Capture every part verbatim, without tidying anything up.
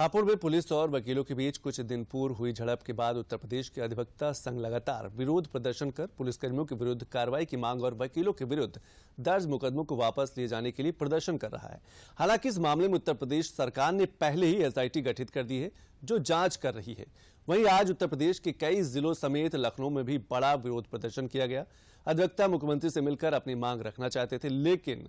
हापुड़ में पुलिस और वकीलों के बीच कुछ दिन पूर्व हुई झड़प के बाद उत्तर प्रदेश के अधिवक्ता संघ लगातार विरोध प्रदर्शन कर पुलिसकर्मियों के विरुद्ध कार्रवाई की मांग और वकीलों के विरुद्ध दर्ज मुकदमों को वापस लिए जाने के लिए प्रदर्शन कर रहा है। हालांकि इस मामले में उत्तर प्रदेश सरकार ने पहले ही एसआईटी गठित कर दी है जो जांच कर रही है। वहीं आज उत्तर प्रदेश के कई जिलों समेत लखनऊ में भी बड़ा विरोध प्रदर्शन किया गया। अधिवक्ता मुख्यमंत्री से मिलकर अपनी मांग रखना चाहते थे, लेकिन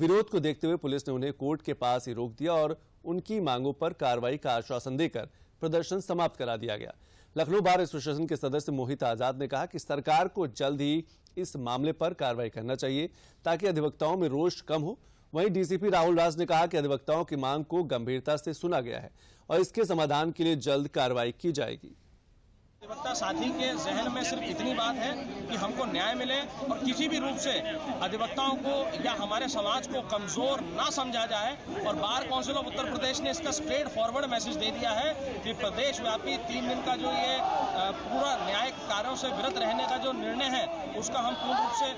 विरोध को देखते हुए पुलिस ने उन्हें कोर्ट के पास ही रोक दिया और उनकी मांगों पर कार्रवाई का आश्वासन देकर प्रदर्शन समाप्त करा दिया गया। लखनऊ बार एसोसिएशन के सदस्य मोहित आजाद ने कहा कि सरकार को जल्द ही इस मामले पर कार्रवाई करना चाहिए ताकि अधिवक्ताओं में रोष कम हो। वहीं डीसीपी राहुल राज ने कहा कि अधिवक्ताओं की मांग को गंभीरता से सुना गया है और इसके समाधान के लिए जल्द कार्रवाई की जाएगी। अधिवक्ता साथी के जहन में सिर्फ इतनी बात है कि हमको न्याय मिले और किसी भी रूप से अधिवक्ताओं को या हमारे समाज को कमजोर ना समझा जाए। और bar council of Uttar Pradesh ने इसका स्ट्रेट फॉरवर्ड मैसेज दे दिया है कि प्रदेशव्यापी तीन दिन का जो ये पूरा न्यायिक कार्यों से विरत रहने का जो निर्णय है उसका हम पूर्ण रूप से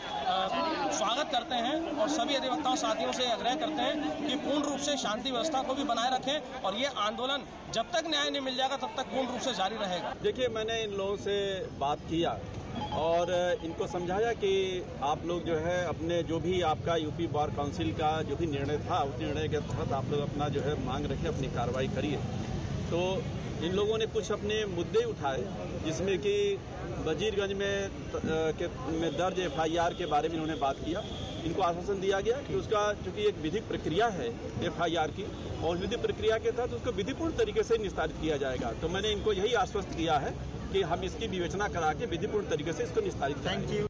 स्वागत करते हैं और सभी अधिवक्ताओं साथियों से आग्रह करते हैं कि पूर्ण रूप से शांति व्यवस्था को भी बनाए रखें और ये आंदोलन जब तक न्याय नहीं मिल जाएगा तब तक पूर्ण रूप से जारी रहेगा। देखिए, मैंने इन लोगों से बात किया और इनको समझाया कि आप लोग जो है अपने जो भी आपका यूपी बार काउंसिल का जो भी निर्णय था उस निर्णय के तहत आप लोग अपना जो है मांग रखें, अपनी कार्रवाई करिए। तो इन लोगों ने कुछ अपने मुद्दे उठाए जिसमें कि बजीरगंज में, के, में दर्ज एफ आई आर के बारे में इन्होंने बात किया। इनको आश्वासन दिया गया कि उसका चूंकि एक विधिक प्रक्रिया है एफ आई आर की और विधिक प्रक्रिया के तहत उसको विधिपूर्ण तरीके से निस्तारित किया जाएगा। तो मैंने इनको यही आश्वस्त किया है कि हम इसकी विवेचना करा के विधिपूर्ण तरीके से इसको निस्तारित करेंगे।